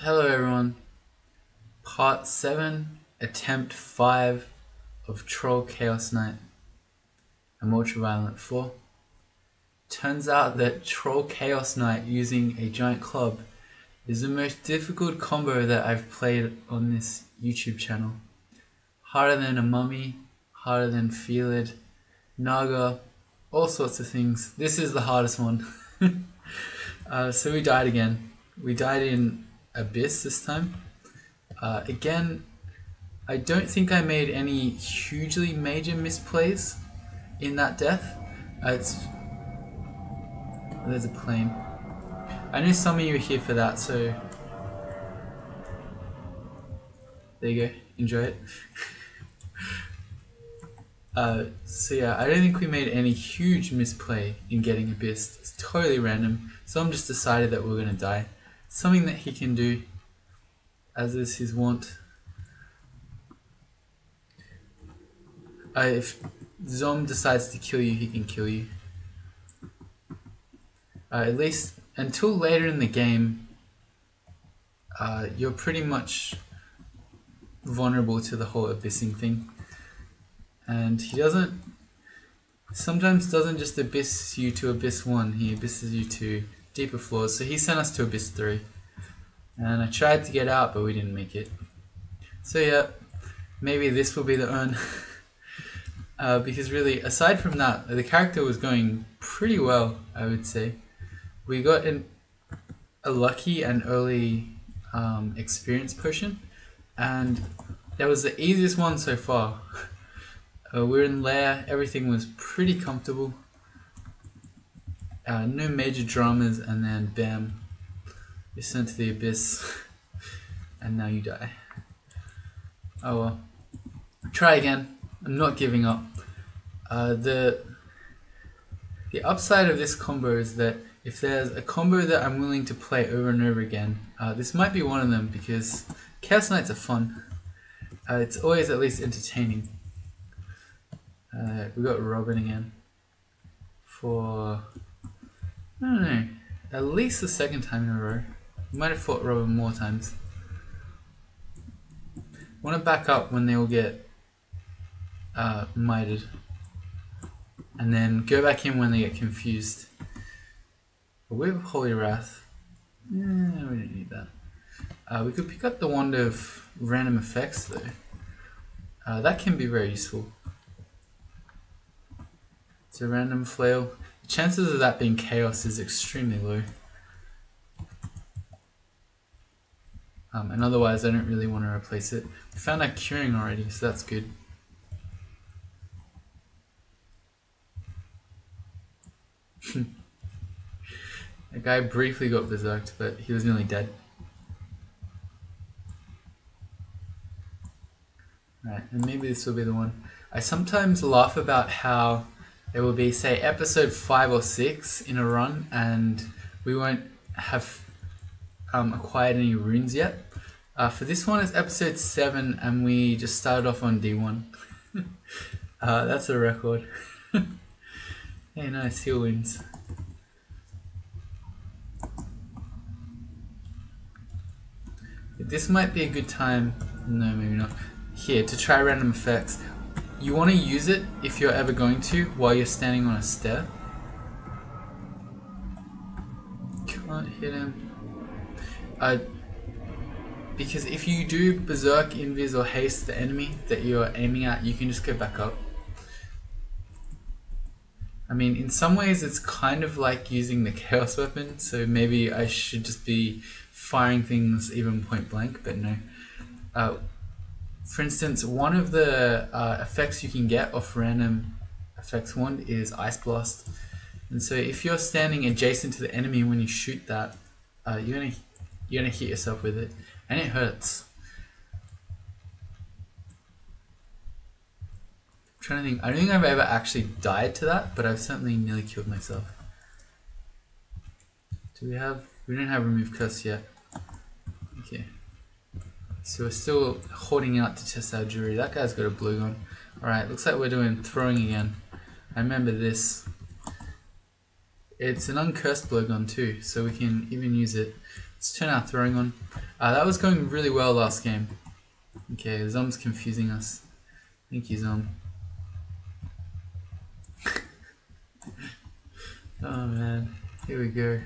Hello everyone, part 7, attempt 5 of Troll Chaos Knight, and Ultraviolent 4. Turns out that Troll Chaos Knight using a giant club is the most difficult combo that I've played on this YouTube channel. Harder than a mummy, harder than Felid, Naga, all sorts of things. This is the hardest one. So we died again. We died in Abyss this time. Again, I don't think I made any hugely major misplays in that death. There's a plane. I know some of you are here for that, so there you go, enjoy it. So yeah, I don't think we made any huge misplay in getting Abyss. It's totally random, so I'm just decided that we're gonna die. Something that he can do, as is his wont. If Xom decides to kill you, he can kill you. At least until later in the game, you're pretty much vulnerable to the whole abyssing thing. And he sometimes doesn't just abyss you to Abyss 1, he abysses you to deeper floors, so he sent us to Abyss 3, and I tried to get out but we didn't make it. So yeah, maybe this will be the urn. Because really, aside from that, the character was going pretty well, I would say. We got a lucky and early experience potion, and that was the easiest one so far. We're in Lair, everything was pretty comfortable. No major dramas, and then bam, you're sent to the abyss, and now you die. Oh well, try again. I'm not giving up. The upside of this combo is that if there's a combo that I'm willing to play over and over again, this might be one of them, because Chaos Knights are fun. It's always at least entertaining. We got Robin again for, I don't know, at least the second time in a row. We might have fought Robin more times. I want to back up when they all get mited, and then go back in when they get confused. We have Holy Wrath. Yeah, we don't need that. We could pick up the Wand of Random Effects though. That can be very useful. It's a random flail. Chances of that being chaos is extremely low, and otherwise I don't really want to replace it. We found our curing already, so that's good. The guy briefly got berserked, but he was nearly dead. Right, and maybe this will be the one. I sometimes laugh about how it will be, say, episode 5 or 6 in a run, and we won't have acquired any runes yet. For this one, it's episode 7, and we just started off on D1. That's a record. Hey, nice, heal wins. This might be a good time, no, maybe not, here, to try random effects. You want to use it, if you're ever going to, while you're standing on a stair. Can't hit him. Because if you do berserk, invis, or haste the enemy that you're aiming at, you can just go back up. I mean, in some ways it's kind of like using the chaos weapon, so maybe I should just be firing things even point blank, but no. For instance, one of the effects you can get off random effects wand is Ice Blast. And so if you're standing adjacent to the enemy when you shoot that, you're gonna hit yourself with it, and it hurts. I'm trying to think, I don't think I've ever actually died to that, but I've certainly nearly killed myself. We don't have Remove Curse yet. Okay. So we're still hoarding out to test our jewelry. That guy's got a blue gun. Alright, looks like we're doing throwing again. I remember this. It's an uncursed blowgun too, so we can even use it. Let's turn our throwing on. That was going really well last game. Okay, Xom's confusing us. Thank you, Xom. Oh man, here we go.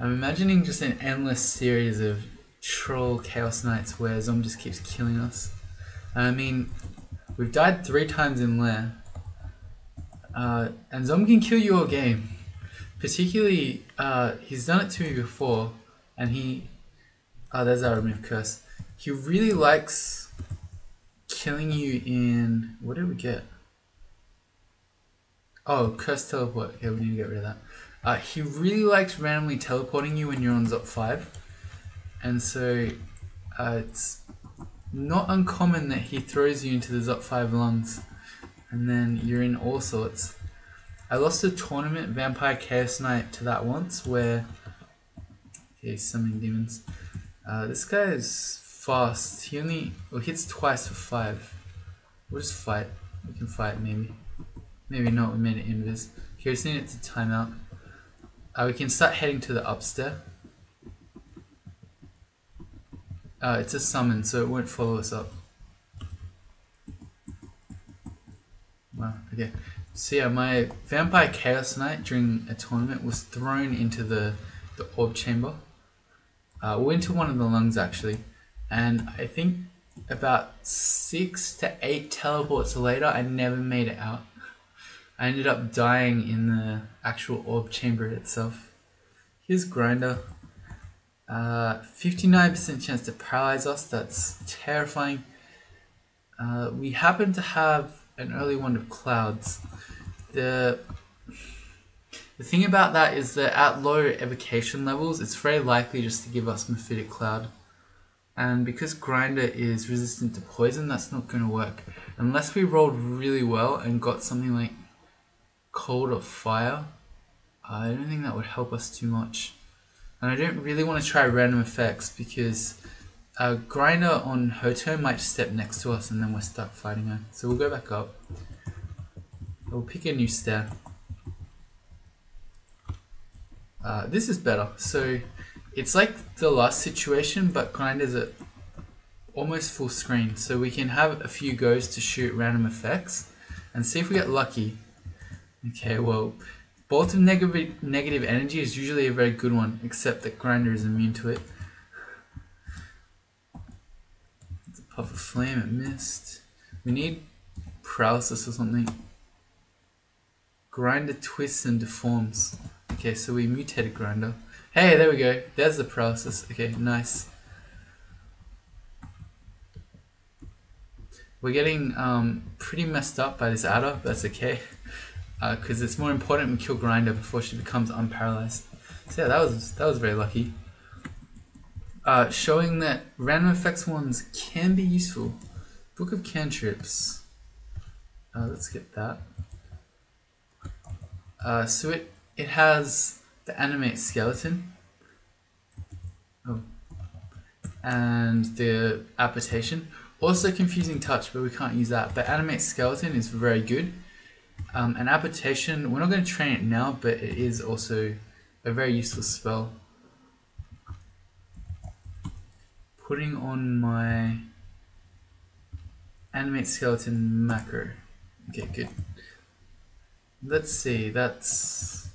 I'm imagining just an endless series of Troll Chaos Knights where Xom just keeps killing us. I mean, we've died 3 times in Lair. And Xom can kill you all game. Particularly, he's done it to me before, and he... Oh, there's our remove curse. He really likes killing you in... What did we get? Oh, curse teleport. Yeah, we need to get rid of that. He really likes randomly teleporting you when you're on Zop 5, and so it's not uncommon that he throws you into the Zop 5 lungs, and then you're in all sorts. I lost a tournament Vampire Chaos Knight to that once, where... Okay, summoning demons. This guy is fast. He only hits twice for 5. We'll just fight. We can fight, maybe. Maybe not, we made it invis. Okay, we just need it to time out. We can start heading to the upstair. It's a summon, so it won't follow us up. Wow, okay. So yeah, my Vampire Chaos Knight during a tournament was thrown into the orb chamber. Well, into one of the lungs actually. And I think about 6 to 8 teleports later, I never made it out. I ended up dying in the actual orb chamber itself. Here's Grinder. 59% chance to paralyze us, that's terrifying. We happen to have an early Wand of Clouds. The thing about that is that at low evocation levels, it's very likely just to give us Mephitic Cloud. And because Grinder is resistant to poison, that's not going to work. Unless we rolled really well and got something like Cold or Fire, I don't think that would help us too much. And I don't really want to try random effects because Grinder on her turn might step next to us and then we're stuck fighting her. So we'll go back up. We'll pick a new stair. This is better. So it's like the last situation, but Grinder's at almost full screen. So we can have a few goes to shoot random effects and see if we get lucky. Okay, well, Bolt of Negative Energy is usually a very good one, except that Grinder is immune to it. It's a puff of flame, it missed. We need paralysis or something. Grinder twists and deforms. Okay, so we mutated Grinder. Hey, there we go. There's the paralysis. Okay, nice. We're getting pretty messed up by this adder, but that's okay. Because it's more important we kill Grinder before she becomes unparalyzed. So yeah, that was very lucky. Showing that random effects ones can be useful. Book of Cantrips. Let's get that. So it has the Animate Skeleton. Oh. And the Application. Also Confusing Touch, but we can't use that. But Animate Skeleton is very good. An Application, we're not going to train it now, but it is also a very useful spell. Putting on my Animate Skeleton macro. Okay, good. Let's see, that's...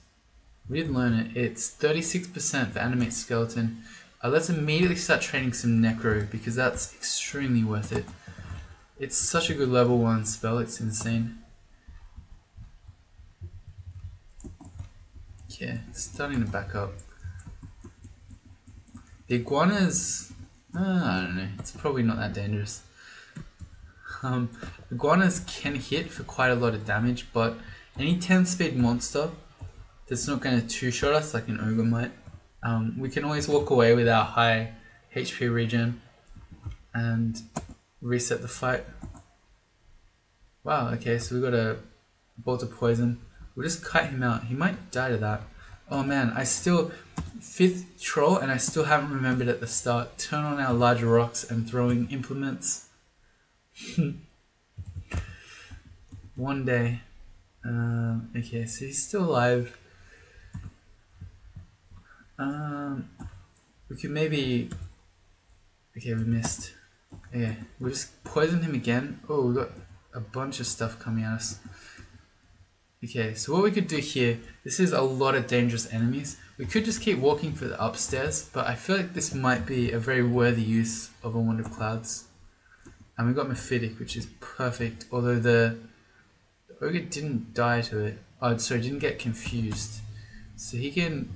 We did learn it. It's 36% for Animate Skeleton. Let's immediately start training some Necro, because that's extremely worth it. It's such a good level 1 spell, it's insane. Yeah, starting to back up. The iguanas, I don't know, it's probably not that dangerous. Iguanas can hit for quite a lot of damage, but any 10 speed monster that's not going to 2-shot us like an ogre might, we can always walk away with our high HP regen and reset the fight. Wow, okay, so we got a Bolt of Poison. We'll just cut him out. He might die to that. Oh man, I still... 5th troll and I still haven't remembered at the start. Turn on our larger rocks and throwing implements. One day. Okay, so he's still alive. We could maybe Okay, we missed. Okay, we'll just poison him again. Oh, we got a bunch of stuff coming at us. Okay, so what we could do here, this is a lot of dangerous enemies. We could just keep walking for the upstairs, but I feel like this might be a very worthy use of a Wand of Clouds. And we got Mephitic, which is perfect, although the ogre didn't die to it. Oh, sorry, didn't get confused. So he can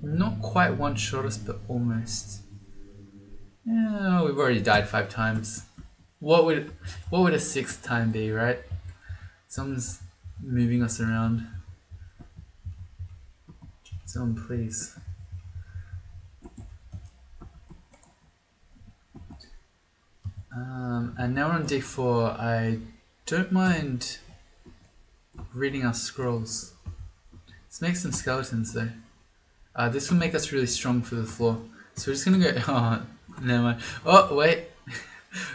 not quite one-shot us, but almost. Yeah, we've already died 5 times. What would a 6th time be, right? Someone's moving us around. Someone please. And now we're on day 4. I don't mind reading our scrolls. Let's make some skeletons though. This will make us really strong for the floor. So we're just gonna go. Oh, never mind. Oh wait.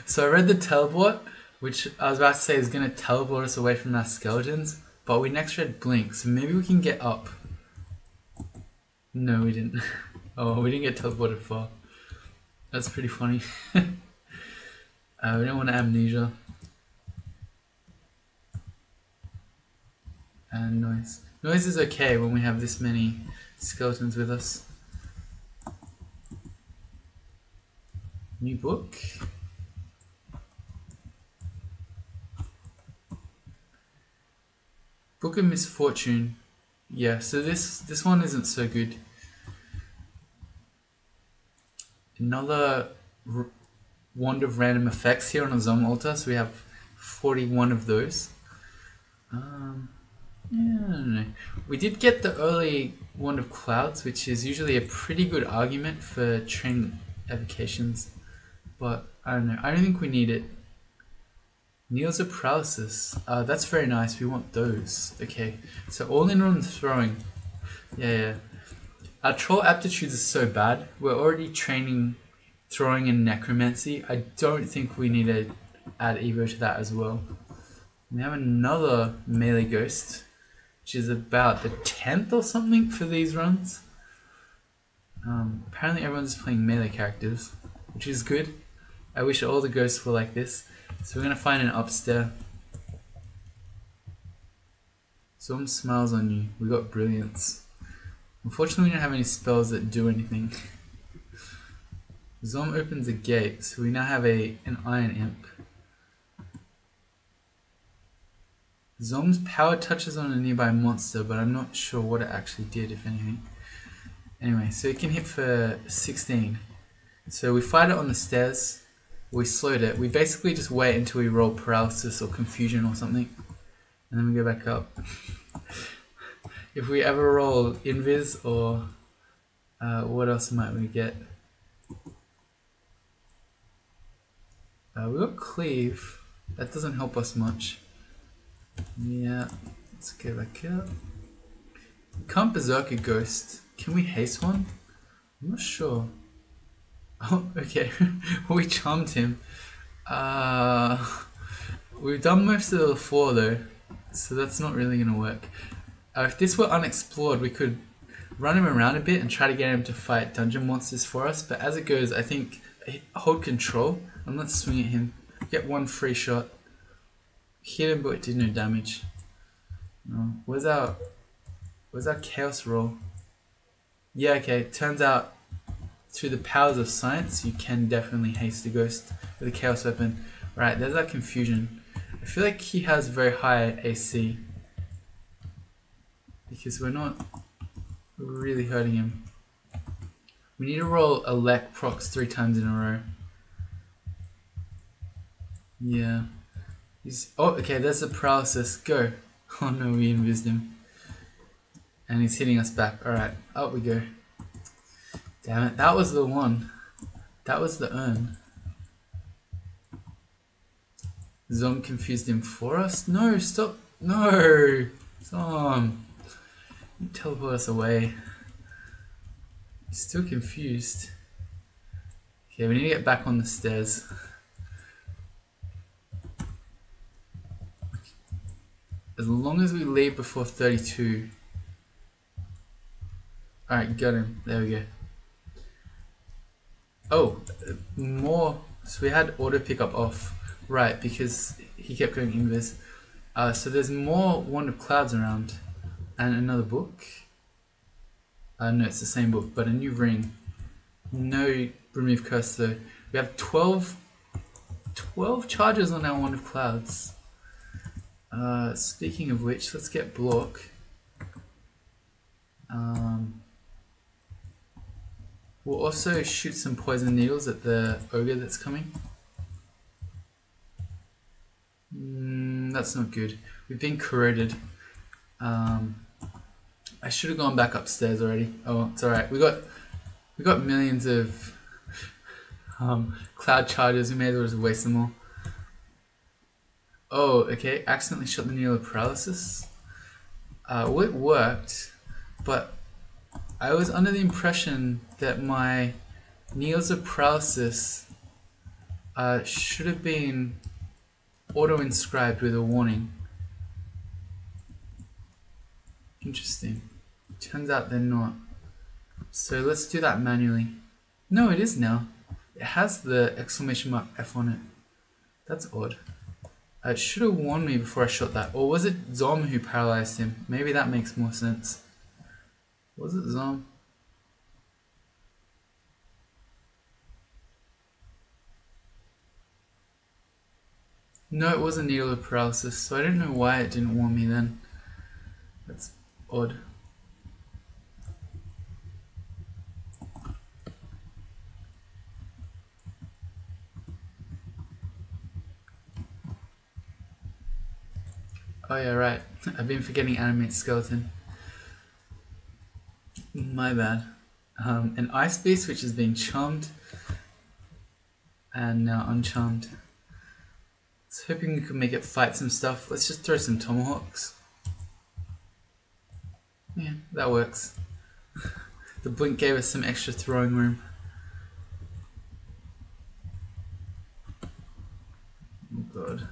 So I read the teleport, which I was about to say is going to teleport us away from our skeletons, but we next read blink, so maybe we can get up. No, we didn't. Oh, we didn't get teleported far. That's pretty funny. We don't want amnesia. And noise. Noise is okay when we have this many skeletons with us. New book. Book of Misfortune, yeah, so this one isn't so good. Another Wand of Random Effects here on a Xom altar, so we have 41 of those. Yeah, I don't know. We did get the early Wand of Clouds, which is usually a pretty good argument for train evocations, but I don't know, I don't think we need it. Kneels of Paralysis, that's very nice, we want those. Okay, so all in on throwing. Yeah. Our troll aptitudes are so bad, we're already training throwing and necromancy. I don't think we need to add evo to that as well. We have another melee ghost, which is about the 10th or something for these runs. Apparently everyone's playing melee characters, which is good. I wish all the ghosts were like this. So we're going to find an upstair. Xom smiles on you. We got brilliance. Unfortunately, we don't have any spells that do anything. Xom opens a gate, so we now have an iron imp. Xom's power touches on a nearby monster, but I'm not sure what it actually did, if anything. Anyway, so it can hit for 16. So we fight it on the stairs. We slowed it. We basically just wait until we roll paralysis or confusion or something, and then we go back up. If we ever roll invis or what else might we get? We got cleave. That doesn't help us much. Yeah, let's go back up. We can't berserk a ghost. Can we haste one? I'm not sure. Oh, okay, we charmed him. We've done most of the floor though, so that's not really going to work. If this were unexplored, we could run him around a bit and try to get him to fight dungeon monsters for us, but as it goes, I think hold control and let's swing at him. Get one free shot. Hit him, but it did no damage. Oh, where's our chaos roll? Yeah, okay, turns out through the powers of science, you can definitely haste the ghost with a chaos weapon. Right, there's that confusion. I feel like he has very high AC because we're not really hurting him. We need to roll elect procs 3 times in a row. Yeah. Oh, okay, there's the paralysis. Go. Oh no, we invised him. And he's hitting us back. Alright, up we go. Damn it, that was the one. That was the urn. Xom confused him for us? No, stop. No! Xom. You teleport us away. Still confused. Okay, we need to get back on the stairs. As long as we leave before 32. Alright, got him. There we go. Oh, more, so we had auto pickup off, right, because he kept going inverse. So there's more Wand of Clouds around, and another book. No, it's the same book, but a new ring. No remove curse though. We have 12 charges on our Wand of Clouds. Speaking of which, let's get block. We'll also shoot some poison needles at the ogre that's coming. That's not good. We've been corroded. I should have gone back upstairs already. Oh, it's alright. We got millions of cloud charges. We may as well just waste them all. Oh, okay. Accidentally shot the needle of paralysis. Well, it worked, but I was under the impression that my needles of paralysis should have been auto-inscribed with a warning. Interesting. Turns out they're not. So let's do that manually. No, it is now. It has the exclamation mark F on it. That's odd. It should have warned me before I shot that. Or was it Xom who paralyzed him? Maybe that makes more sense. Was it Xom? No, it was a needle of paralysis, so I don't know why it didn't warn me then. That's odd. Oh yeah, right. I've been forgetting Animate Skeleton. My bad. An ice beast which is being charmed and now uncharmed. I was hoping we could make it fight some stuff. Let's just throw some tomahawks. Yeah, that works. The blink gave us some extra throwing room. Oh god.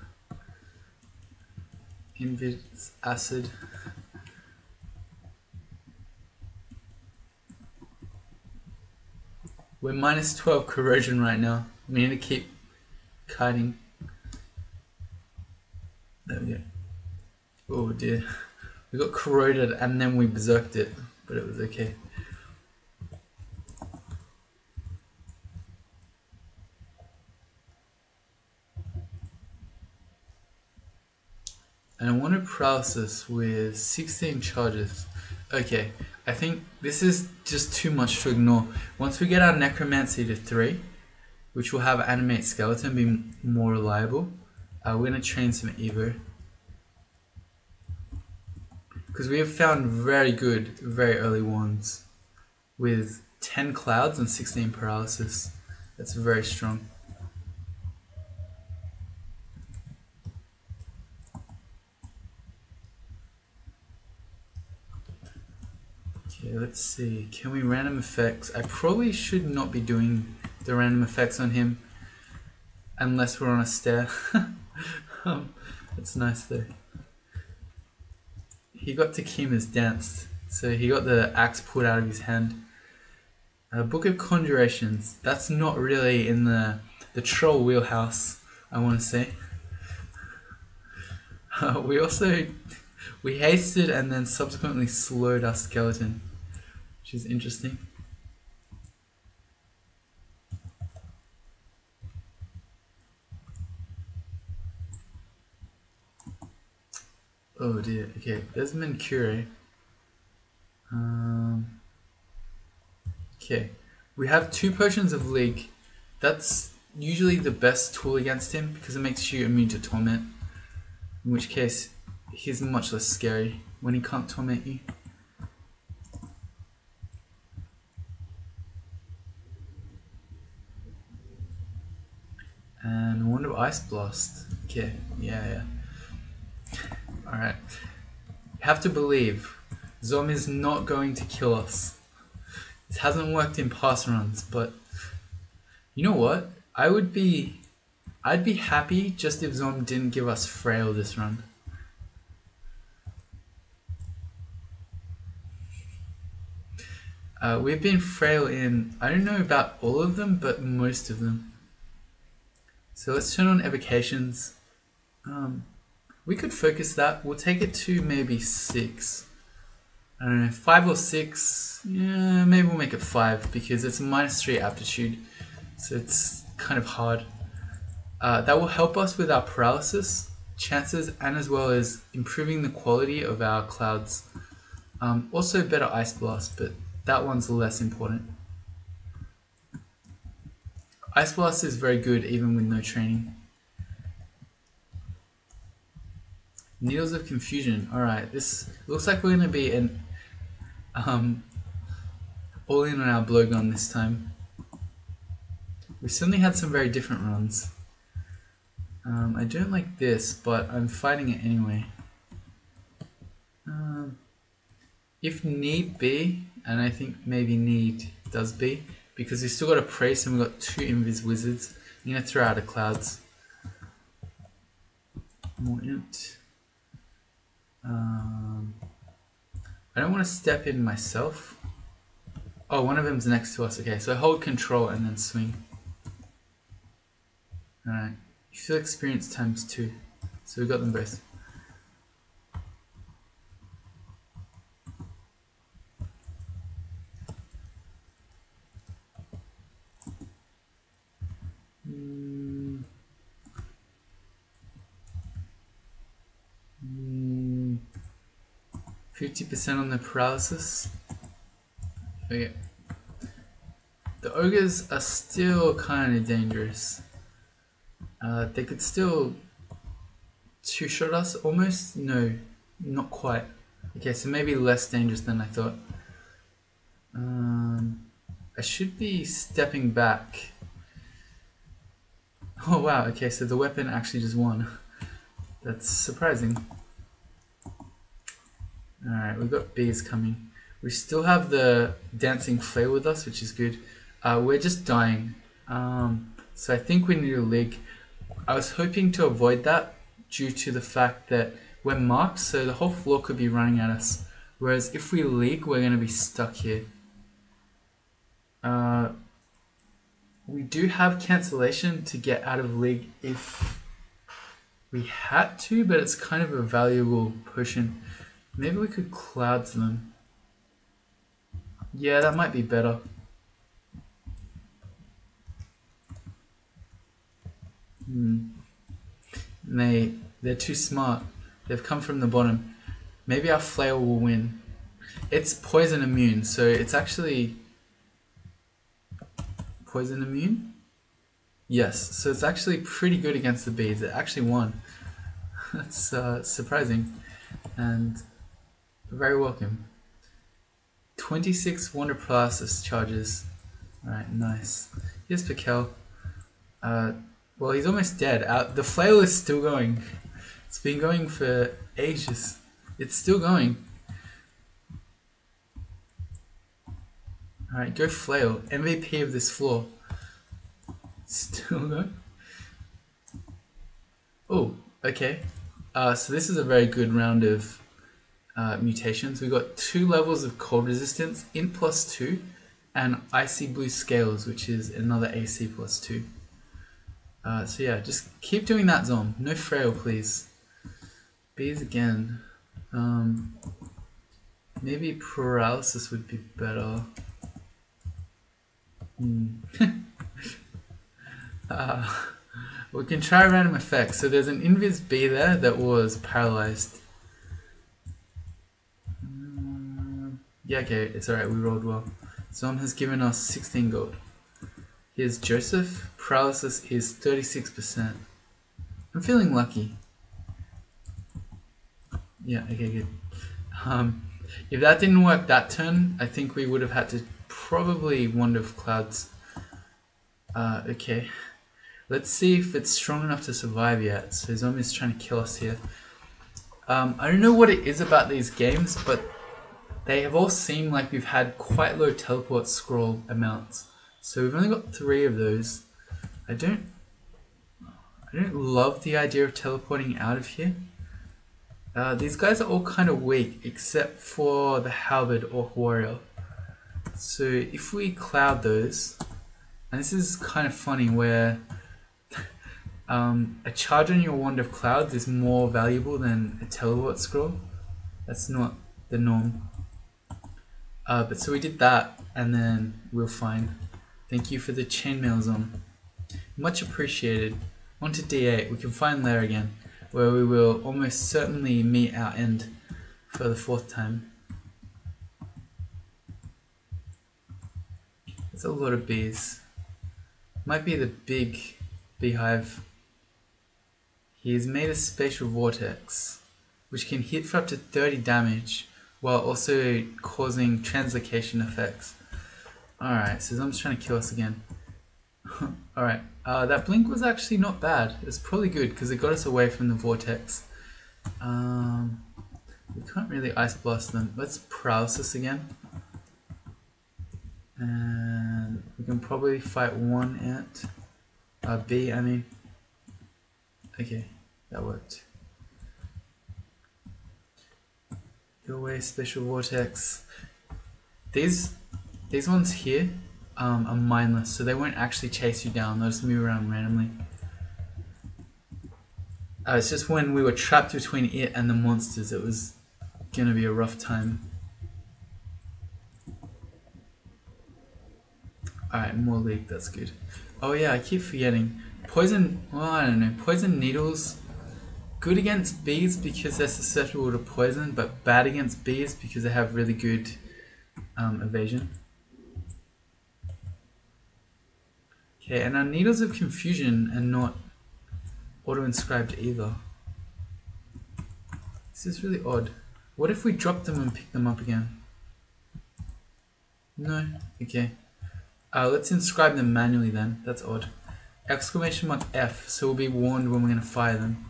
Invis acid. We're minus 12 corrosion right now. We need to keep kiting. There we go. Oh dear. We got corroded and then we berserked it, but it was okay. And I want to paralysis with 16 charges. Okay, I think this is just too much to ignore. Once we get our necromancy to 3, which will have Animate Skeleton be more reliable, we're going to train some Evo. Because we have found very good, very early ones with 10 clouds and 16 paralysis. That's very strong. Okay, let's see. Can we random effects? I probably should not be doing the random effects on him unless we're on a stair. That's nice though. He got Takima's danced, so he got the axe pulled out of his hand. Book of Conjurations. That's not really in the troll wheelhouse, I want to say. We hasted and then subsequently slowed our skeleton, which is interesting. Oh dear, okay, there's Menkaure. Okay, we have 2 potions of League. That's usually the best tool against him because it makes you immune to torment, in which case he's much less scary when he can't torment you. And Wand of Ice Blast. Okay, yeah. Alright, have to believe Xom is not going to kill us. This hasn't worked in past runs, but you know what? I'd be happy just if Xom didn't give us Frail this run. We've been frail in, I don't know about all of them, but most of them. So let's turn on evocations. We could focus that. We'll take it to maybe 6. I don't know, 5 or 6. Yeah, maybe we'll make it 5 because it's -3 aptitude, so it's kind of hard. That will help us with our paralysis chances and as well as improving the quality of our clouds. Also better ice blast, but that one's less important. Ice blast is very good even with no training. Needles of Confusion. Alright, this looks like we're going to be an, all in on our blowgun this time. We certainly had some very different runs. I don't like this, but I'm fighting it anyway. If need be, and I think maybe need does be, because we still got a priest and we got 2 invis wizards. I'm going to throw out the clouds. More int. I don't want to step in myself. Oh, one of them's next to us. Okay, so hold control and then swing. Alright, you feel experience ×2. So we got them both. Mm. 50% on the paralysis. Okay. The ogres are still kind of dangerous. They could still 2-shot us almost? No, not quite. Okay, so maybe less dangerous than I thought. I should be stepping back. Oh wow, okay, so the weapon actually just won. That's surprising. Alright, we've got bees coming. We still have the dancing flare with us, which is good. We're just dying. So I think we need a leak. I was hoping to avoid that due to the fact that we're marked, so the whole floor could be running at us. Whereas if we leak, we're going to be stuck here. We do have cancellation to get out of league if we had to, but it's kind of a valuable potion. Maybe we could clouds them. Yeah, that might be better. They're too smart. They've come from the bottom. Maybe our flail will win. It's poison immune, so it's actually poison immune? Yes, so it's actually pretty good against the bees. It actually won. That's surprising and very welcome. 26 Wand of Paralysis charges. Alright, nice. Here's Pakel. Well, he's almost dead. The flail is still going. It's been going for ages. It's still going. Alright, go flail. MVP of this floor. Still going. Oh, okay. So this is a very good round of mutations. We got 2 levels of cold resistance, int +2, and icy blue scales, which is another AC +2. So yeah, just keep doing that, Xom. No frail, please. Bees again. Maybe paralysis would be better. We can try random effects. So there's an invis bee there that was paralyzed. Yeah, okay, it's alright, we rolled well. Xom has given us 16 gold. Here's Joseph. Paralysis is 36%. I'm feeling lucky. Yeah, okay, good. If that didn't work that turn, I think we would have had to probably Wand of Clouds. Okay. Let's see if it's strong enough to survive yet. So Xom is trying to kill us here. I don't know what it is about these games, but they have all seemed like we've had quite low teleport scroll amounts. So we've only got 3 of those. I don't love the idea of teleporting out of here. These guys are all kind of weak, except for the halberd or warrior. So if we cloud those, and this is kind of funny where a charge on your Wand of Clouds is more valuable than a teleport scroll. That's not the norm. But so we did that, and then we'll find. Thank you for the chainmail, Xom. Much appreciated. On to D8, we can find Lair again, where we will almost certainly meet our end for the fourth time. That's a lot of bees. Might be the big beehive. He has made a spatial vortex, which can hit for up to 30 damage, while also causing translocation effects. Alright, so Xom's trying to kill us again. Alright, that blink was actually not bad. It's probably good, because it got us away from the vortex. We can't really Ice Blast them. Let's Paralysis again. And we can probably fight one ant. Bee, I mean. Okay, that worked. Go away, special vortex. These ones here are mindless, so they won't actually chase you down. They'll just move around randomly. It's just when we were trapped between it and the monsters, it was gonna be a rough time. Alright, more leak, that's good. Oh yeah, I keep forgetting. Poison, well I don't know, poison needles. Good against bees because they're susceptible to poison, but bad against bees because they have really good evasion. Okay, and our Needles of Confusion are not auto-inscribed either. This is really odd. What if we drop them and pick them up again? No, okay. Let's inscribe them manually then, that's odd. Exclamation mark F, so we'll be warned when we're going to fire them.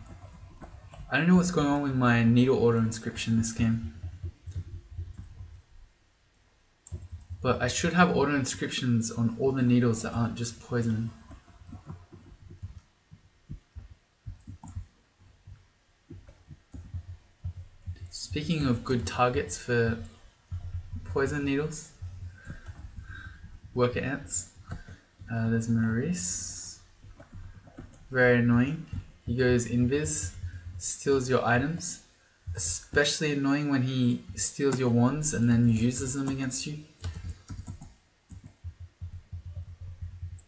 I don't know what's going on with my needle auto-inscription this game. But I should have auto-inscriptions on all the needles that aren't just poison. Speaking of good targets for poison needles, worker ants, there's Maurice. Very annoying. He goes invis. Steals your items, especially annoying when he steals your wands and then uses them against you.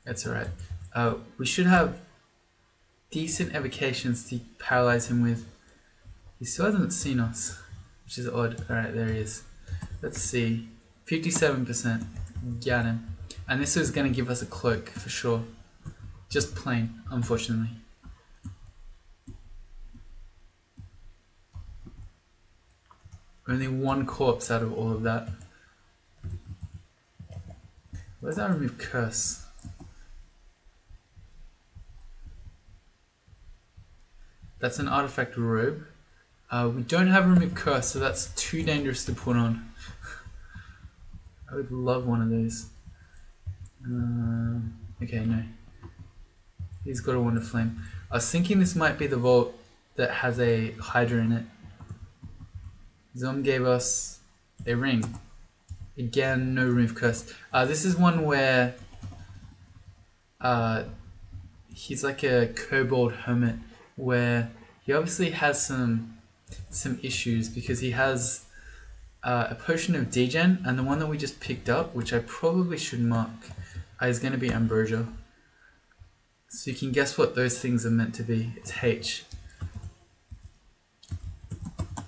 That's alright. We should have decent evocations to paralyze him with. He still hasn't seen us, which is odd. Alright, there he is. Let's see. 57%. Got him. And this is going to give us a cloak for sure. Just plain, unfortunately. Only one corpse out of all of that. Where's our remove curse? That's an artifact robe. We don't have remove curse, so that's too dangerous to put on. I would love one of those. Okay, no. He's got a Wand of Flame. I was thinking this might be the vault that has a Hydra in it. Xom gave us a ring. Again, no remove curse. This is one where he's like a kobold hermit, where he obviously has some issues because he has a potion of degen, and the one that we just picked up, which I probably should mark, is going to be ambrosia. So you can guess what those things are meant to be. It's H.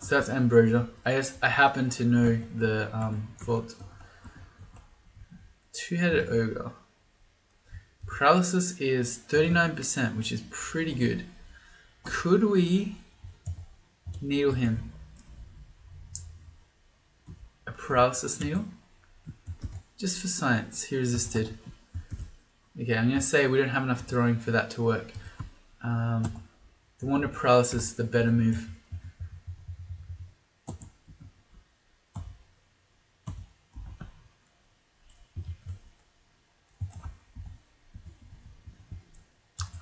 So that's ambrosia. I happen to know the vault. Two-headed ogre. Paralysis is 39%, which is pretty good. Could we needle him? A paralysis needle? Just for science, he resisted. Okay, I'm going to say we don't have enough throwing for that to work. The Wand of Paralysis is the better move.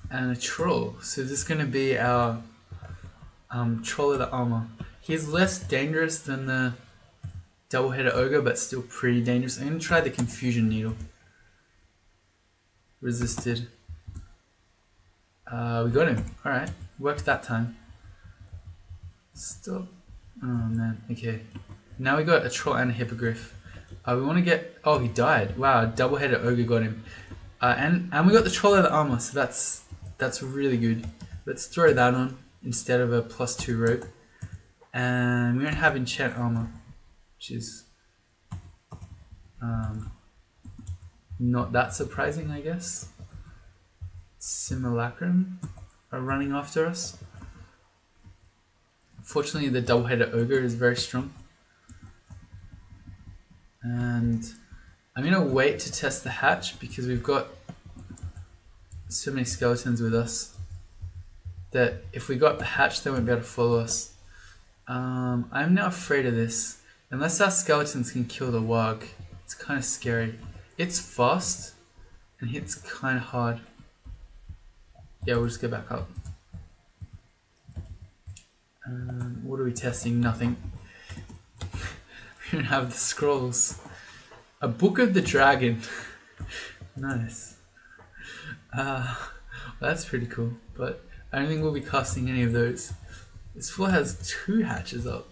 And a troll, so this is going to be our troll of the armor. He's less dangerous than the double-headed ogre, but still pretty dangerous. I'm going to try the Confusion Needle. Resisted. We got him. Alright. Worked that time. Stop. Oh man. Okay. Now we got a troll and a hippogriff. We want to get... Oh, he died. Wow. Double-headed ogre got him. And we got the troll out of armor, so that's really good. Let's throw that on instead of a +2 rope. And we don't have enchant armor, which is not that surprising, I guess. Simulacrum are running after us. Fortunately, the double-headed ogre is very strong. And I'm going to wait to test the hatch because we've got so many skeletons with us that if we got the hatch, they won't be able to follow us. I'm now afraid of this. Unless our skeletons can kill the warg, it's kind of scary. It's fast and hits kind of hard. Yeah, we'll just go back up. What are we testing? Nothing. We don't have the scrolls. A Book of the Dragon. Nice. Well, that's pretty cool, but I don't think we'll be casting any of those. This floor has 2 hatches up.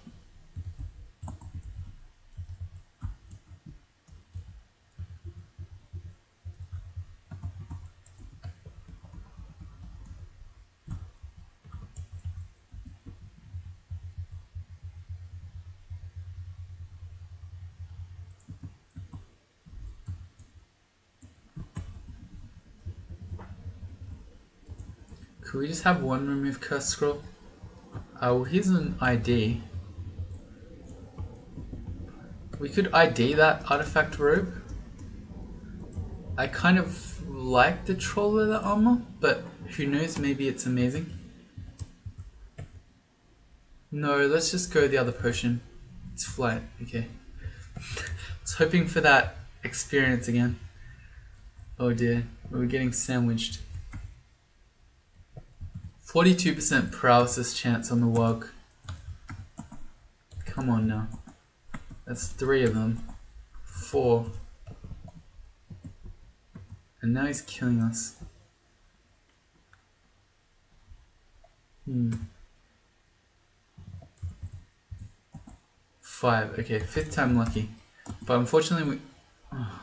Could we just have one remove curse scroll? Well, here's an ID. We could ID that artifact robe. I kind of like the troll leather armor, but who knows, maybe it's amazing. No, let's just go the other potion. It's flight, okay. It's hoping for that experience again. Oh dear, we're getting sandwiched. 42% paralysis chance on the warg. Come on now. That's 3 of them. 4. And now he's killing us. Hmm. 5. Okay, 5th time lucky. But unfortunately we... Oh.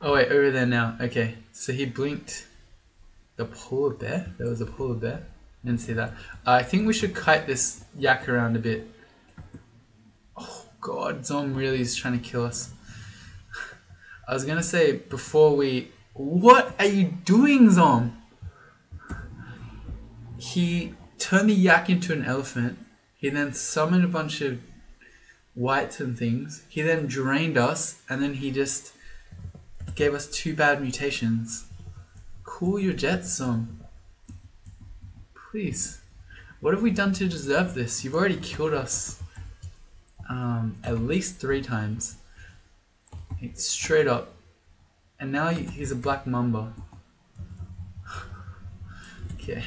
Oh wait, over there now. Okay, so he blinked. The polar bear? There was a polar bear? I didn't see that. I think we should kite this yak around a bit. Oh god, Xom really is trying to kill us. I was gonna say before we... What are you doing, Xom? He turned the yak into an elephant. He then summoned a bunch of whites and things. He then drained us, and then he just gave us 2 bad mutations. Cool your jets, Xom. Please. What have we done to deserve this? You've already killed us at least 3 times. It's straight up. And now he's a black mamba. Okay.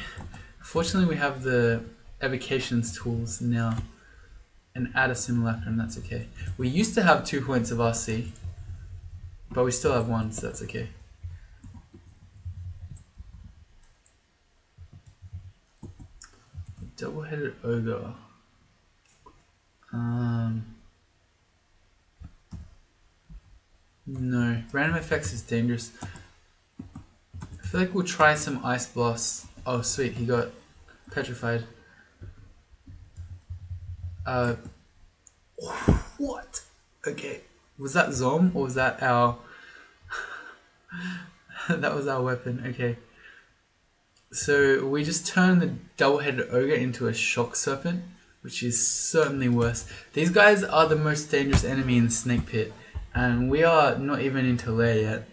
Fortunately we have the evocations tools now. And add a simulacrum, that's okay. We used to have 2 points of RC. But we still have 1, so that's okay. Double-headed ogre. No, random effects is dangerous. I feel like we'll try some ice blast. Oh sweet, he got petrified. What? Okay, was that Xom or was that our? That was our weapon. Okay. So we just turned the double-headed ogre into a shock serpent, which is certainly worse. These guys are the most dangerous enemy in the snake pit, and we are not even into Lair yet.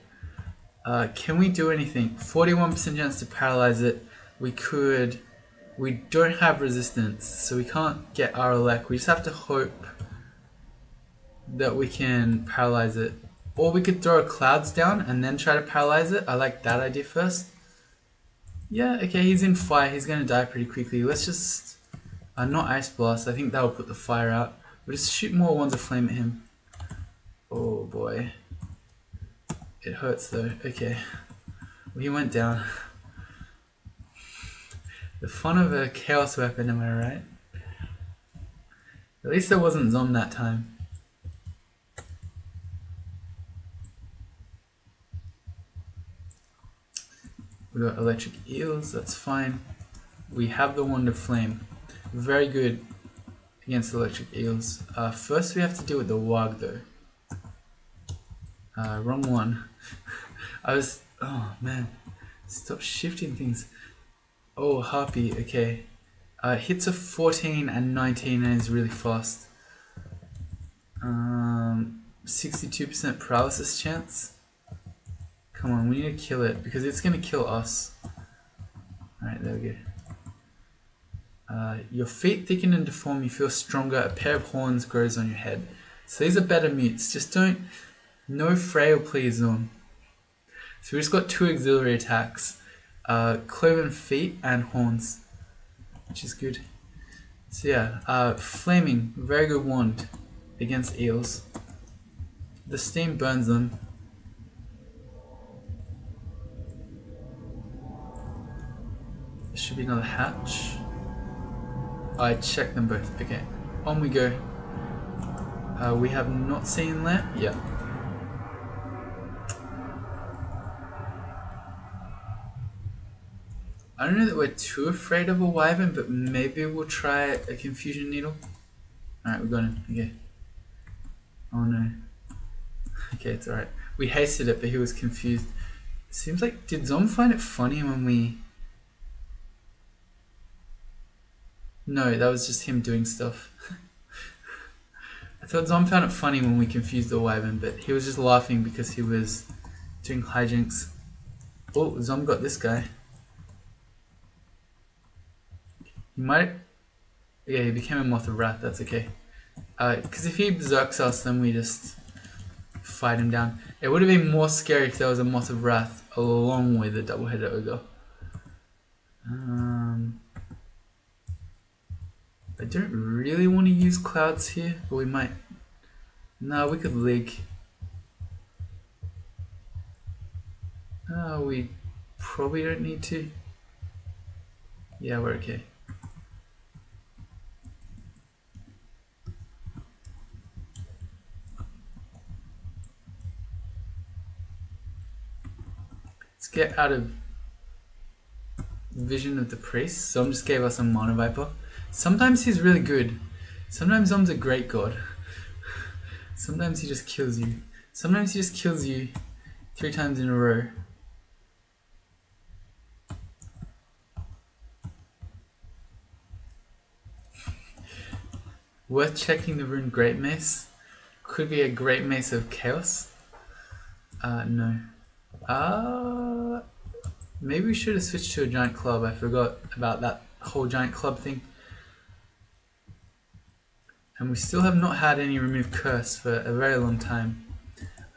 Can we do anything? 41% chance to paralyze it. We could... We don't have resistance, so we can't get our elect. We just have to hope that we can paralyze it. Or we could throw clouds down and then try to paralyze it. I like that idea first. Yeah, okay, he's in fire. He's going to die pretty quickly. Let's just... not ice blast. I think that will put the fire out. We'll just shoot more Wands of Flame at him. Oh boy. It hurts though. Okay. Well, he went down. The fun of a chaos weapon, am I right? At least there wasn't Xom that time. We got electric eels, that's fine. We have the Wand of Flame. Very good against electric eels. First we have to deal with the Wag though. Wrong one. Oh man. Stop shifting things. Oh, Harpy, okay. Hits a 14 and 19 and is really fast. 62% paralysis chance. Come on, we need to kill it because it's going to kill us. Alright, there we go. Your feet thicken and deform, you feel stronger, a pair of horns grows on your head. So these are better mutes, just don't... No frail please on. So we just got two auxiliary attacks. Cloven feet and horns, which is good. So yeah, flaming, very good wand against eels. The steam burns them. There should be another hatch. I checked them both. Okay, on we go. We have not seen Lair. Yeah. I don't know that we're too afraid of a wyvern, but maybe we'll try a confusion needle. Alright, we got him. Okay. Oh no. Okay, it's alright. We hasted it, but he was confused. Seems like, did Xom find it funny when we... No, that was just him doing stuff. I thought Xom found it funny when we confused the wyvern, but he was just laughing because he was doing hijinks. Oh, Xom got this guy. He might... Yeah, he became a Moth of Wrath, that's okay. Because if he berserks us, then we just fight him down. It would have been more scary if there was a Moth of Wrath along with a double-headed ogre. I don't really want to use clouds here, but we might... No, we could leak. We probably don't need to. Yeah, we're okay. Let's get out of vision of the priest. Xom just gave us a Mono Viper. Sometimes he's really good. Sometimes Xom's a great god. Sometimes he just kills you. Sometimes he just kills you 3 times in a row. Worth checking the rune Great Mace. Could be a Great Mace of Chaos. No. Maybe we should have switched to a Giant Club. I forgot about that whole Giant Club thing. And we still have not had any remove curse for a very long time.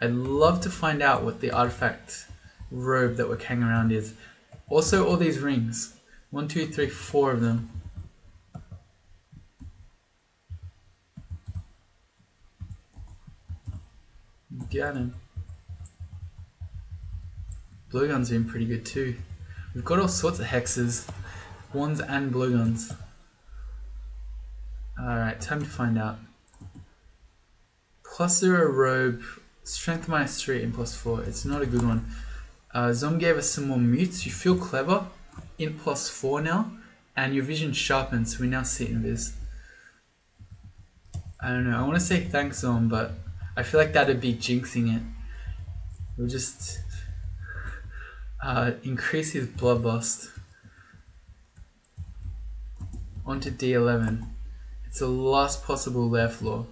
I'd love to find out what the artifact robe that we're carrying around is. Also all these rings. 1, 2, 3, 4 of them. Got him. Blowguns are doing pretty good too. We've got all sorts of hexes, wands and blowguns. Alright, time to find out. +0 robe, strength -3 and +4. It's not a good one. Xom gave us some more mutes. You feel clever, in +4 now, and your vision sharpens, so we now see invis. I don't know, I want to say thanks Xom, but I feel like that would be jinxing it. We'll just increase his bloodlust. Onto D11. It's the last possible lair floor.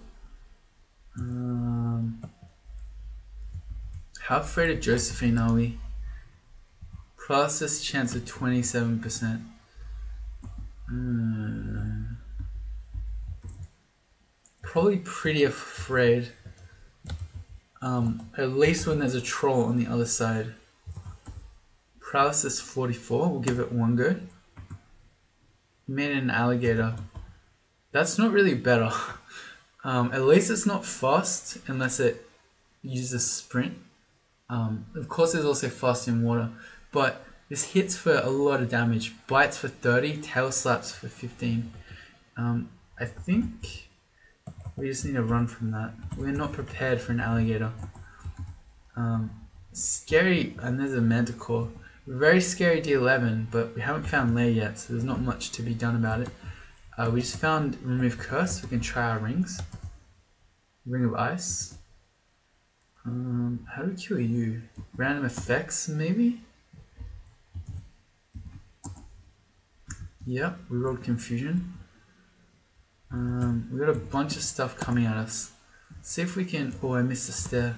How afraid of Josephine are we? Paralysis chance of 27%. Probably pretty afraid. At least when there's a troll on the other side. Paralysis 44, we'll give it one go. Made an alligator. That's not really better. At least it's not fast unless it uses sprint. Of course there's also fast in water, but this hits for a lot of damage. Bites for 30, tail slaps for 15. I think we just need to run from that. We're not prepared for an alligator. Scary, and there's a manticore. Very scary D11, but we haven't found Lair yet, so there's not much to be done about it. We just found Remove Curse. We can try our rings. Ring of Ice. How do we kill you? Random Effects, maybe? Yep, we rolled Confusion. We got a bunch of stuff coming at us. Let's see if we can... Oh, I missed a stair.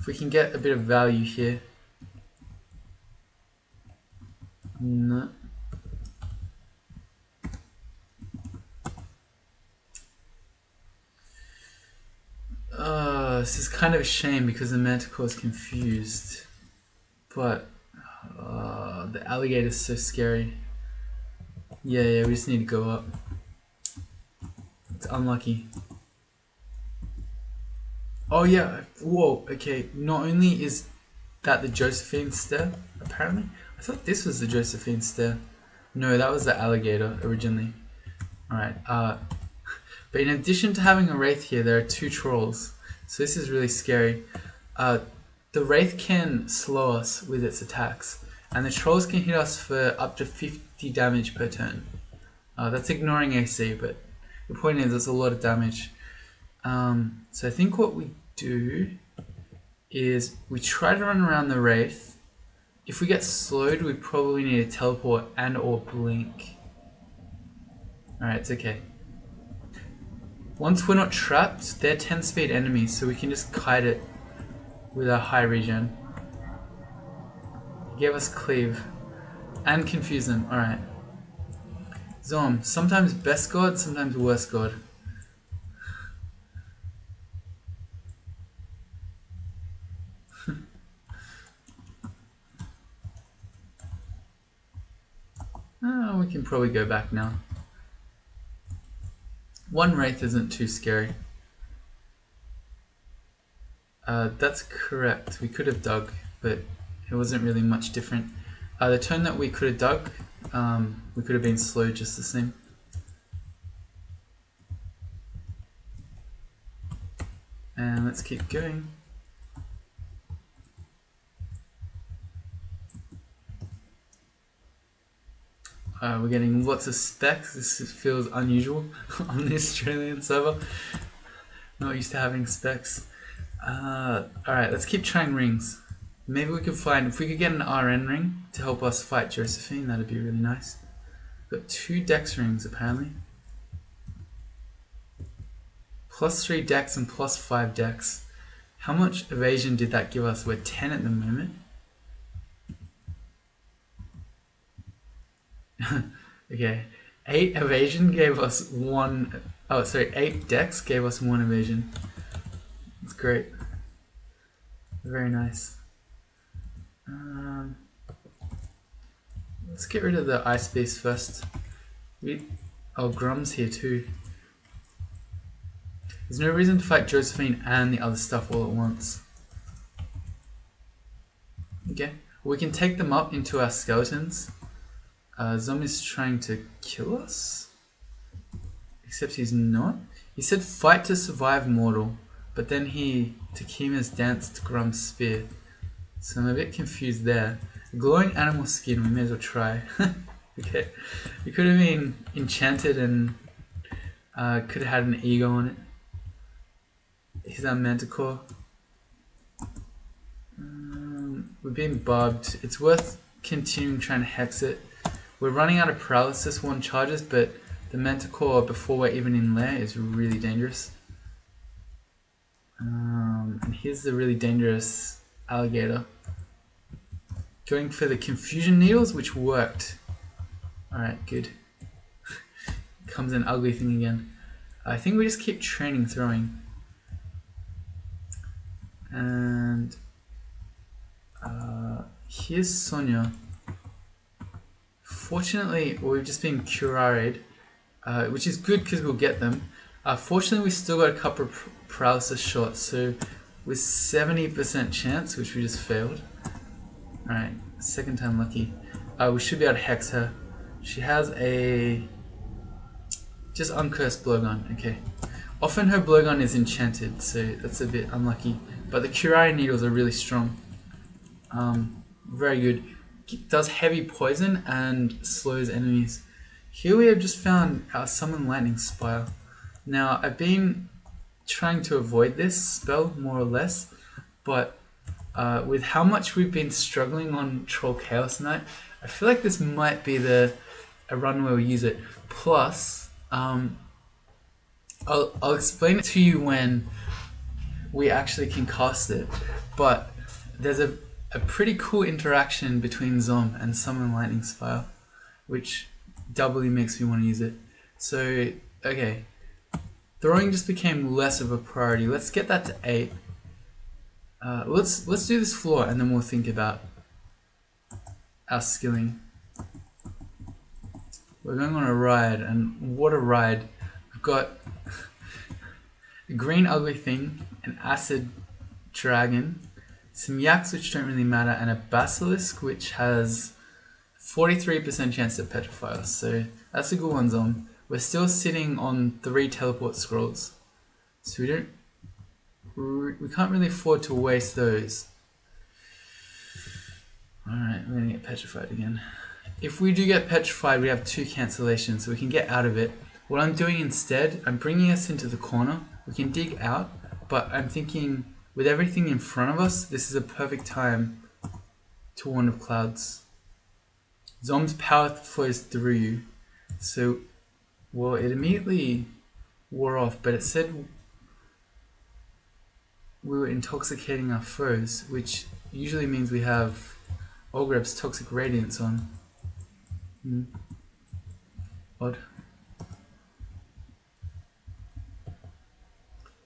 If we can get a bit of value here. No. This is kind of a shame because the manticore is confused, but the alligator is so scary. Yeah, we just need to go up. It's unlucky. Oh yeah, whoa, okay, not only is that the Josephine stair, apparently. I thought this was the Josephine stair. No, that was the alligator originally. Alright, but in addition to having a wraith here, there are two trolls. So this is really scary. The wraith can slow us with its attacks, and the trolls can hit us for up to 50 damage per turn. That's ignoring AC, but the point is it's a lot of damage. So I think what we do is we try to run around the wraith. If we get slowed, we probably need to teleport and or blink. Alright, it's okay. Once we're not trapped, they're 10 speed enemies, so we can just kite it with our high regen. Give us cleave and confuse them. Alright. Xom, sometimes best god, sometimes worst god. Oh, we can probably go back now. One wraith isn't too scary. That's correct. We could have dug, but it wasn't really much different. The turn that we could have dug, we could have been slow just the same. And let's keep going. We're getting lots of specs. This feels unusual on the Australian server. Not used to having specs. Alright, let's keep trying rings. Maybe we could find, if we could get an RN ring to help us fight Josephine, that'd be really nice. We've got 2 dex rings apparently. Plus 3 dex and plus 5 dex. How much evasion did that give us? We're 10 at the moment. Okay, 8 evasion gave us 1, oh sorry, 8 dex gave us 1 evasion. That's great. Very nice. Let's get rid of the ice beast first. Grum's here too. There's no reason to fight Josephine and the other stuff all at once. Okay, we can take them up into our skeletons. Xom is trying to kill us, except he's not. He said fight to survive mortal, but then he, Takima's danced Grum's spear. So I'm a bit confused there. Glowing animal skin, we may as well try. Okay, we could have been enchanted and could have had an ego on it. Here's our manticore. We're being barbed. It's worth continuing trying to hex it. We're running out of paralysis 1 charges, but the manticore before we're even in Lair is really dangerous. And here's the really dangerous alligator. Going for the confusion needles, which worked. Alright, good. Comes an ugly thing again. I think we just keep training throwing. And here's Sonya. Fortunately, we've just been curated, which is good because we'll get them. Fortunately, we still got a couple of paralysis shots, so with 70% chance, which we just failed. Alright, second time lucky. We should be able to hex her. She has a... just uncursed blowgun, okay. Often her blowgun is enchanted, so that's a bit unlucky. But the curare needles are really strong. Very good. It does heavy poison and slows enemies. Here we have just found our Summon Lightning Spire. Now, I've been trying to avoid this spell, more or less, but with how much we've been struggling on Troll Chaos Knight, I feel like this might be a run where we use it. Plus, I'll explain it to you when we actually can cast it, but there's a pretty cool interaction between Xom and Summon Lightning Spire, which doubly makes me want to use it. So, okay. Throwing just became less of a priority. Let's get that to 8. Let's do this floor and then we'll think about our skilling. We're going on a ride, and what a ride. I've got a green ugly thing, an acid dragon, some yaks which don't really matter, and a basilisk which has 43% chance to petrify us, so that's a good one, Xom. We're still sitting on 3 teleport scrolls, so we can't really afford to waste those. Alright, we're gonna get petrified again. If we do get petrified, we have 2 cancellations, so we can get out of it. What I'm doing instead, I'm bringing us into the corner. We can dig out, but I'm thinking with everything in front of us, this is a perfect time to Wand of Clouds. Xom's power flows through you, so well, it immediately wore off, but it said we were intoxicating our foes, which usually means we have Olgreb's Toxic Radiance on. Odd.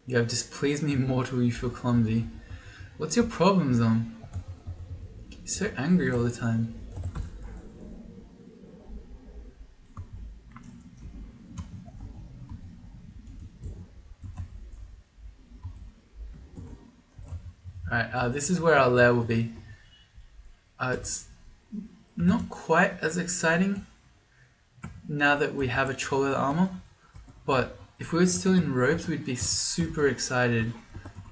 You have displeased me, mortal, you feel clumsy. What's your problem, Xom? You're so angry all the time. Alright, this is where our lair will be. It's not quite as exciting now that we have a troll leather armor, but if we were still in robes, we'd be super excited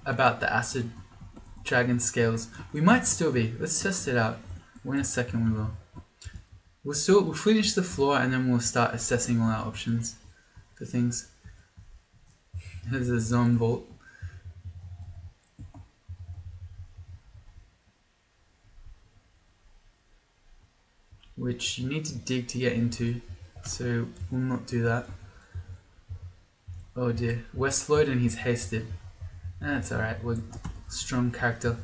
about the Acid Dragon Scales. We might still be. Let's test it out. Well, in a second we will. We'll finish the floor and then we'll start assessing all our options for things. There's a Xom vault. Which you need to dig to get into, so we'll not do that. Oh dear, we're slowed and he's hasted. That's alright, we're strong character.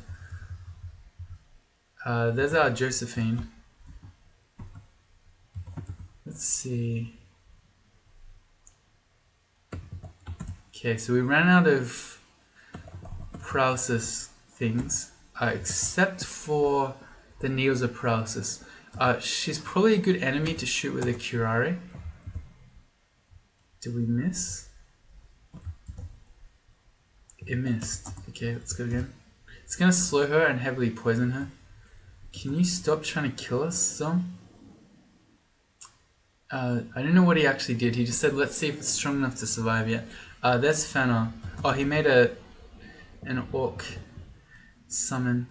There's our Josephine. Let's see. Okay, so we ran out of paralysis things, except for the needles of paralysis. She's probably a good enemy to shoot with a curare. Did we miss? It missed. Okay, let's go again. It's gonna slow her and heavily poison her. Can you stop trying to kill us, Xom? I don't know what he actually did. He just said, let's see if it's strong enough to survive yet. There's Fannar. Oh, he made an orc summon.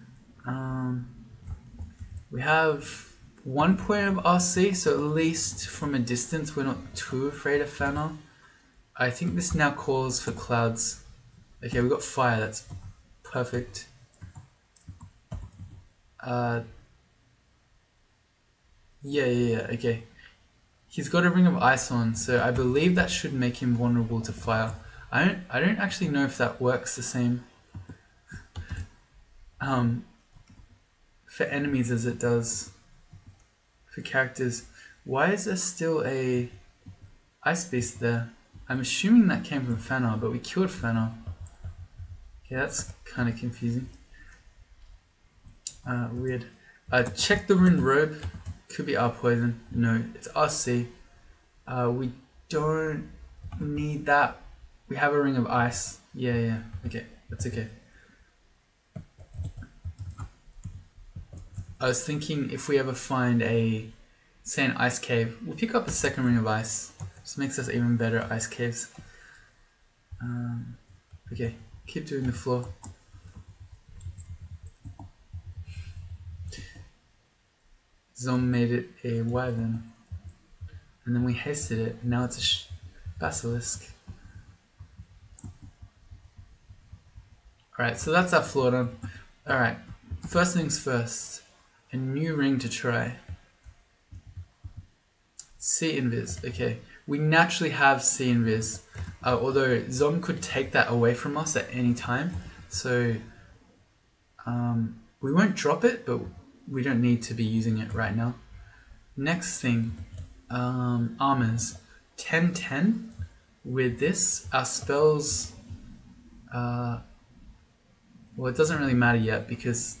We have 1 point of RC, so at least from a distance we're not too afraid of Fannar. I think this now calls for clouds. Okay, we got fire, that's perfect. Okay. He's got a ring of ice on, so I believe that should make him vulnerable to fire. I don't actually know if that works the same for enemies as it does for characters. Why is there still a ice beast there? I'm assuming that came from Fannar, but we killed Fannar. Okay, that's kind of confusing. Weird. Check the rune robe. Could be our poison. No, it's RC. We don't need that We have a ring of ice. Yeah, yeah. Okay, that's okay. I was thinking if we ever find a, say, an ice cave, we'll pick up a second ring of ice. Just makes us even better ice caves. Okay, keep doing the floor. Xom made it a wyvern. And then we hasted it, and now it's a basilisk. Alright, so that's our floor done. Alright, first things first. A new ring to try. C invis, okay. We naturally have C invis. Although Xom could take that away from us at any time. So, we won't drop it, but we don't need to be using it right now. Next thing. Armors 10/10 with this. Our spells, well, it doesn't really matter yet because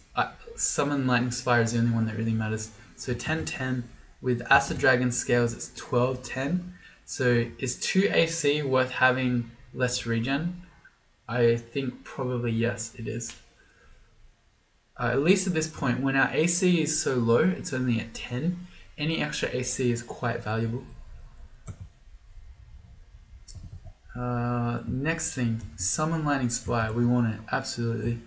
Summon Lightning Spire is the only one that really matters. So 10/10 with Acid Dragon Scales, it's 12/10. So is 2 AC worth having less regen? I think probably yes, it is. At least at this point, when our AC is so low, it's only at 10. Any extra AC is quite valuable. Next thing, Summon Lightning Spire. We want it, absolutely.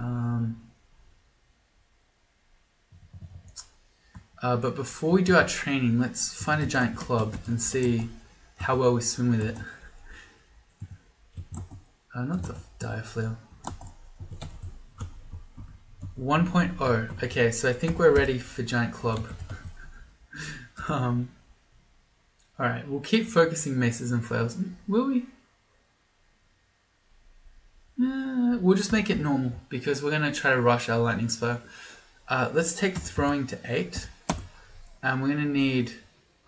But before we do our training, let's find a giant club and see how well we swing with it. Not the dire flail. 1.0. Okay, so I think we're ready for giant club. Alright, we'll keep focusing maces and flails. Will we? We'll just make it normal because we're going to try to rush our lightning spell. Let's take throwing to 8. And we're going to need,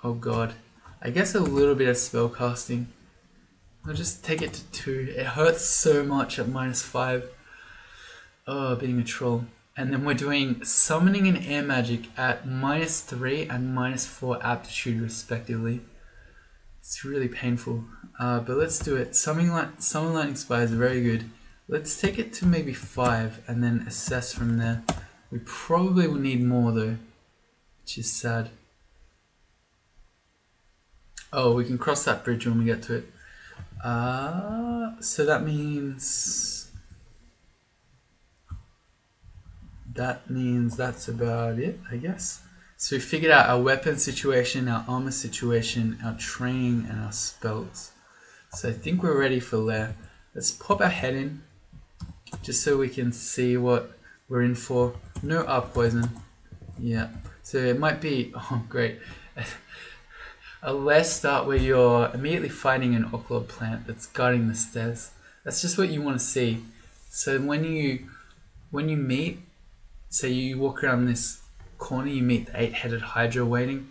oh god, I guess a little bit of spell casting. I'll just take it to 2. It hurts so much at -5. Oh, being a troll. And then we're doing summoning and air magic at -3 and -4 aptitude respectively. It's really painful, but let's do it. Summon Lightning Spire is very good. Let's take it to maybe 5 and then assess from there. We probably will need more though, which is sad. Oh, we can cross that bridge when we get to it. So that means... that's about it, I guess. So we figured out our weapon situation, our armor situation, our training, and our spells. So I think we're ready for Lair. Let's pop our head in, just so we can see what we're in for. No up poison. Yeah. So it might be, oh great, a Lair start where you're immediately fighting an Oklob plant that's guarding the stairs. That's just what you want to see. So when you meet, so you walk around this corner, you meet the 8-headed Hydra waiting.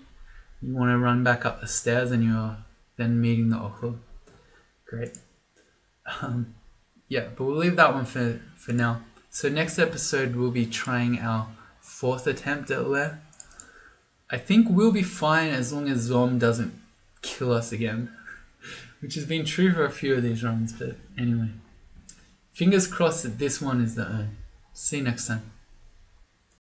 You want to run back up the stairs and you're then meeting the Oklob. Great. Yeah, but we'll leave that one for now. So next episode we'll be trying our 4th attempt at Lair. I think we'll be fine as long as Xom doesn't kill us again. Which has been true for a few of these runs, but anyway. Fingers crossed that this one is the own. See you next time.